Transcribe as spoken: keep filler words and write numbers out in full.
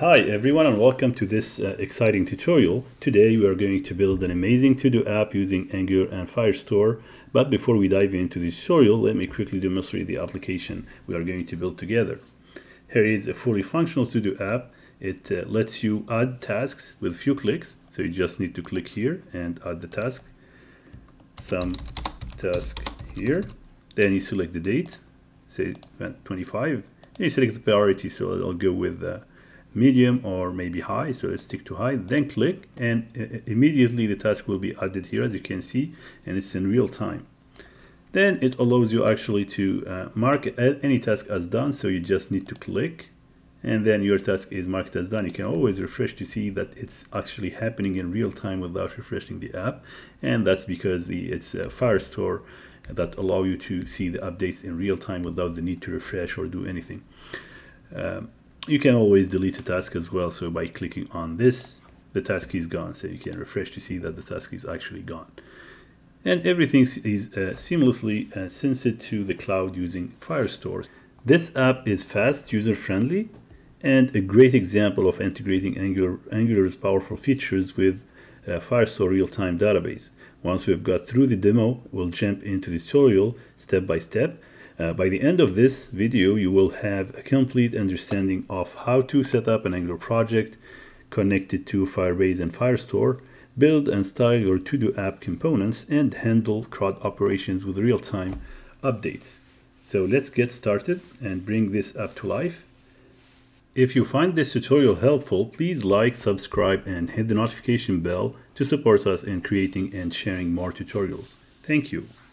Hi everyone, and welcome to this uh, exciting tutorial. Today we are going to build an amazing to-do app using Angular and Firestore. But before we dive into this tutorial, let me quickly demonstrate the application we are going to build together. Here is a fully functional to-do app. It uh, lets you add tasks with few clicks. So you just need to click here and add the task, some task here. Then you select the date, say twenty-five, and you select the priority. So I'll go with uh, medium or maybe high, so let's stick to high, then click, and uh, immediately the task will be added here, as you can see, and it's in real time. Then it allows you actually to uh, mark any task as done, so you just need to click, and then your task is marked as done. You can always refresh to see that it's actually happening in real time without refreshing the app, and that's because the, it's uh, Firestore that allow you to see the updates in real time without the need to refresh or do anything. Um, You can always delete a task as well, so by clicking on this, the task is gone, so you can refresh to see that the task is actually gone. And everything is uh, seamlessly uh, synced to the cloud using Firestore. This app is fast, user-friendly, and a great example of integrating Angular, Angular's powerful features with uh, Firestore real-time database. Once we've got through the demo, we'll jump into the tutorial step by step. Uh, by the end of this video, you will have a complete understanding of how to set up an Angular project, connect it to Firebase and Firestore, build and style your to-do app components, and handle C R U D operations with real-time updates. So let's get started and bring this up to life. If you find this tutorial helpful, please like, subscribe, and hit the notification bell to support us in creating and sharing more tutorials. Thank you.